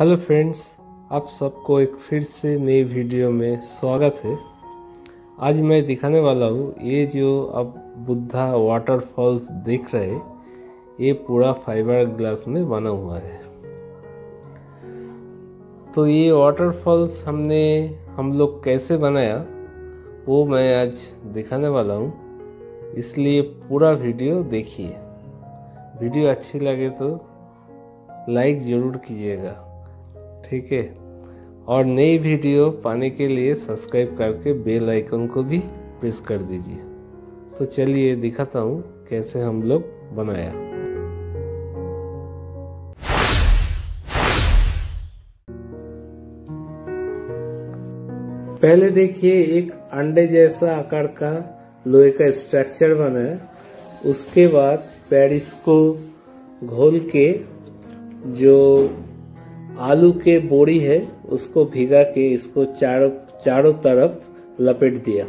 Hello friends, आप सबको एक फिर से नई वीडियो में स्वागत है। आज मैं दिखाने वाला हूँ ये जो आप बुद्धा वाटरफॉल्स देख रहे हैं, ये पूरा फाइबर ग्लास में बना हुआ है। तो ये वाटरफॉल्स हम लोग कैसे बनाया वो मैं आज दिखाने वाला हूँ, इसलिए पूरा वीडियो देखिए। वीडियो अच्छी लगे तो लाइक ज़रूर कीजिएगा, ठीक है। और नई वीडियो पाने के लिए सब्सक्राइब करके बेल आइकन को भी प्रेस कर दीजिए। तो चलिए दिखाता हूँ कैसे हम लोग बनाया। पहले देखिए एक अंडे जैसा आकार का लोहे का स्ट्रक्चर बनाया। उसके बाद पेरिस को घोल के जो आलू के बोरी है उसको भिगा के इसको चारों तरफ लपेट दिया,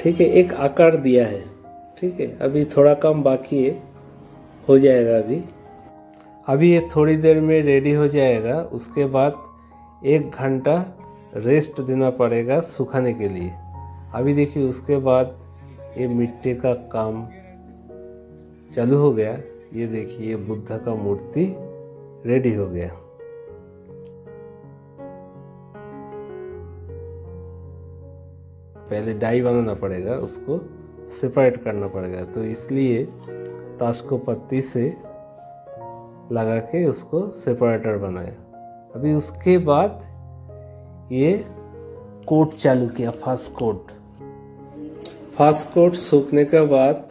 ठीक है। एक आकार दिया है, ठीक है। अभी थोड़ा काम बाकी है, हो जाएगा। अभी ये थोड़ी देर में रेडी हो जाएगा। उसके बाद 1 घंटा रेस्ट देना पड़ेगा सुखाने के लिए। अभी देखिए उसके बाद ये मिट्टी का काम चालू हो गया। ये देखिए बुद्धा का मूर्ति रेडी हो गया। पहले डाई बनाना पड़ेगा, उसको सेपरेट करना पड़ेगा। तो इसलिए ताश को पत्ती से लगा के उसको सेपरेटर बनाया। अभी उसके बाद ये कोट चालू किया, फास्ट कोट। फास्ट कोट सूखने के बाद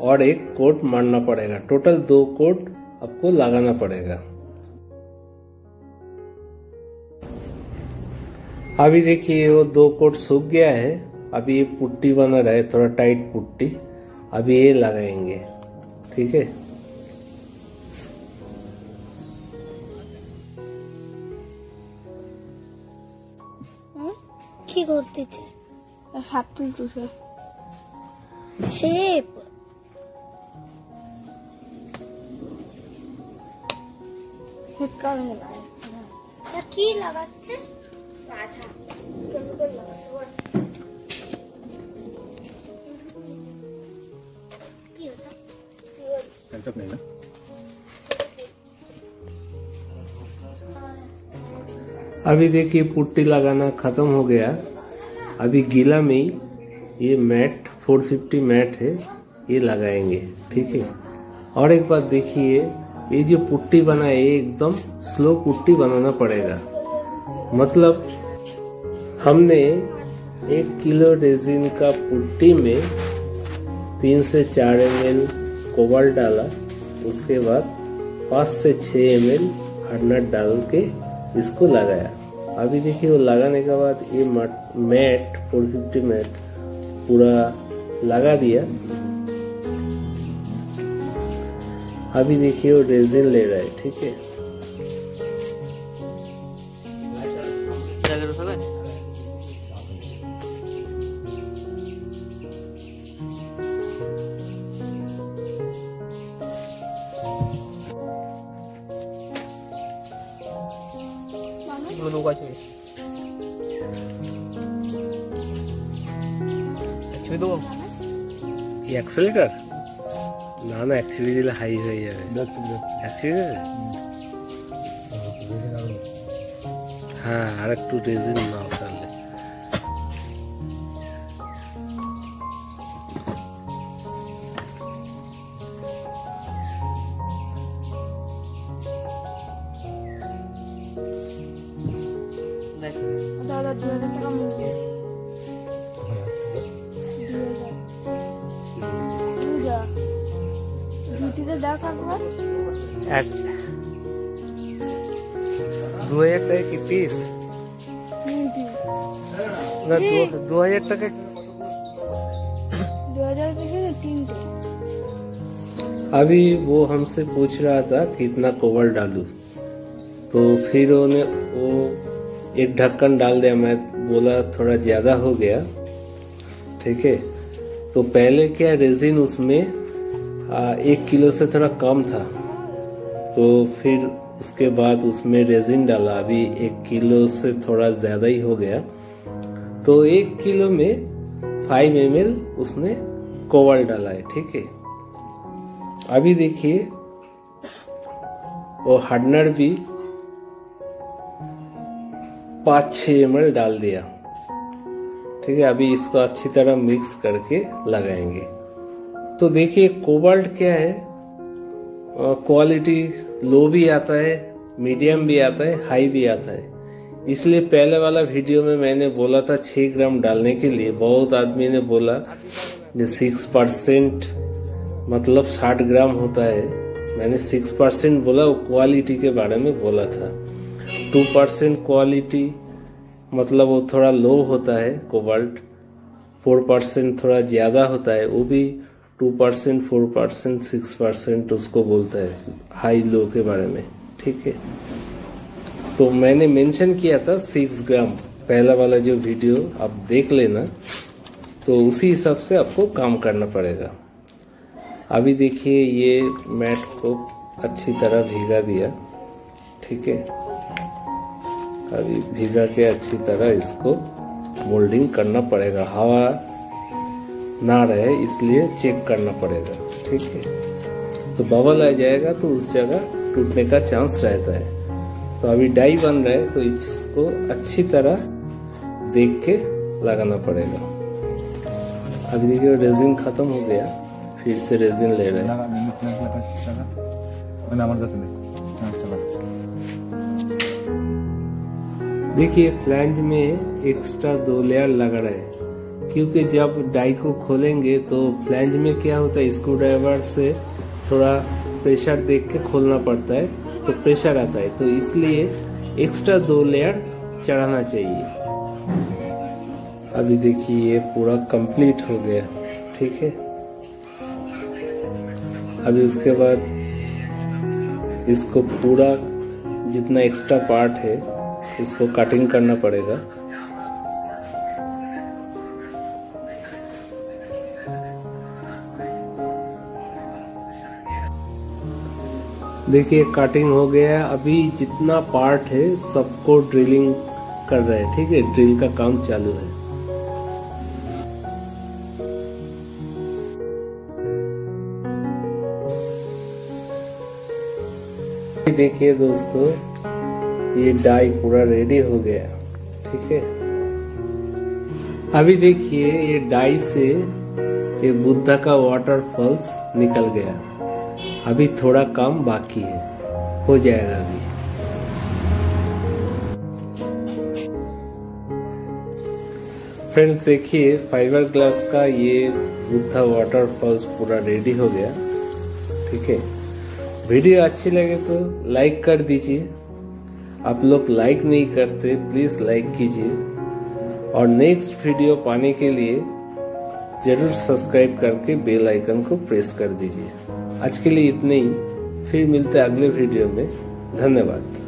और एक कोट मारना पड़ेगा। टोटल 2 कोट आपको लगाना पड़ेगा। अभी देखिए वो 2 कोट सूख गया है। अभी ये पुट्टी बना रहा है, थोड़ा टाइट पुट्टी। अभी ये लगाएंगे, ठीक है। की करती थी हाथ में दूसरा शेप अभी देखिए पुट्टी लगाना खत्म हो गया। अभी गीला में ये मैट 450 मैट है, ये लगाएंगे, ठीक है। और एक बात देखिए, ये जो पुट्टी बनाए एकदम स्लो पुट्टी बनाना पड़ेगा। मतलब हमने 1 किलो रेजिन का पुट्टी में 3 से 4 ml कोबाल्ट डाला। उसके बाद 5 से 6 ml हार्डनट डाल के इसको लगाया। अभी देखिए वो लगाने के बाद ये मैट 450 मैट पूरा लगा दिया। अभी देखिए वो रेजिन ले रहा है, ठीक है। ये एक्सेलेटर ना ना एक्चुअली दिला हाई हो गया है। एक्चुअली हाँ हर एक टू रेजिन ना कर ले। दादा दादा तक हम अभी वो हमसे पूछ रहा था कितना कोबाल्ट डालू, तो फिर उन्होंने वो 1 ढक्कन डाल दिया। मैं बोला थोड़ा ज्यादा हो गया, ठीक है। तो पहले क्या रेजिन उसमें 1 किलो से थोड़ा कम था, तो फिर उसके बाद उसमें रेजिन डाला, अभी 1 किलो से थोड़ा ज़्यादा ही हो गया। तो 1 किलो में 5 ml उसने कोवल डाला है, ठीक है। अभी देखिए वो हार्डनर भी 5-6 ml डाल दिया, ठीक है। अभी इसको अच्छी तरह मिक्स करके लगाएंगे। तो देखिए कोबाल्ट क्या है, क्वालिटी लो भी आता है, मीडियम भी आता है, हाई भी आता है। इसलिए पहले वाला वीडियो में मैंने बोला था 6 ग्राम डालने के लिए। बहुत आदमी ने बोला ये 6% मतलब 60 ग्राम होता है। मैंने 6% बोला, वो क्वालिटी के बारे में बोला था। 2% क्वालिटी मतलब वो थोड़ा लो होता है कोबाल्ट, 4% थोड़ा ज़्यादा होता है, वो भी 2%, 4%, 6% उसको बोलता है, हाई लो के बारे में, ठीक है। तो मैंने मेंशन किया था 6 ग्राम, पहला वाला जो वीडियो आप देख लेना, तो उसी हिसाब से आपको काम करना पड़ेगा। अभी देखिए ये मैट को अच्छी तरह भीगा दिया, ठीक है। अभी भीगा के अच्छी तरह इसको मोल्डिंग करना पड़ेगा, हवा ना रहे इसलिए चेक करना पड़ेगा, ठीक है। तो बबल आ जाएगा तो उस जगह टूटने का चांस रहता है। तो अभी डाई बन रहा है तो इसको अच्छी तरह देख के लगाना पड़ेगा। अभी देखिए रेजिन खत्म हो गया, फिर से रेजिन ले रहे हैं। देखिए फ्लैंज में एक्स्ट्रा 2 लेयर लगा रहा है, क्योंकि जब डाई को खोलेंगे तो फ्लैंज में क्या होता है, स्क्रू ड्राइवर से थोड़ा प्रेशर देख के खोलना पड़ता है, तो प्रेशर आता है, तो इसलिए एक्स्ट्रा 2 लेयर चढ़ाना चाहिए। अभी देखिए ये पूरा कंप्लीट हो गया, ठीक है। अभी उसके बाद इसको पूरा जितना एक्स्ट्रा पार्ट है इसको कटिंग करना पड़ेगा। देखिए कटिंग हो गया। अभी जितना पार्ट है सबको ड्रिलिंग कर रहे हैं, ठीक है। ड्रिल का काम चालू है। देखिए दोस्तों ये डाई पूरा रेडी हो गया, ठीक है। अभी देखिए ये डाई से ये बुद्धा का वाटरफॉल्स निकल गया। अभी थोड़ा काम बाकी है, हो जाएगा। अभी फ्रेंड्स देखिए फाइबर ग्लास का ये बुद्धा वाटरफॉल्स पूरा रेडी हो गया, ठीक है। वीडियो अच्छी लगे तो लाइक कर दीजिए। आप लोग लाइक नहीं करते, प्लीज़ लाइक कीजिए। और नेक्स्ट वीडियो पाने के लिए ज़रूर सब्सक्राइब करके बेल आइकन को प्रेस कर दीजिए। आज के लिए इतने ही, फिर मिलते हैं अगले वीडियो में। धन्यवाद।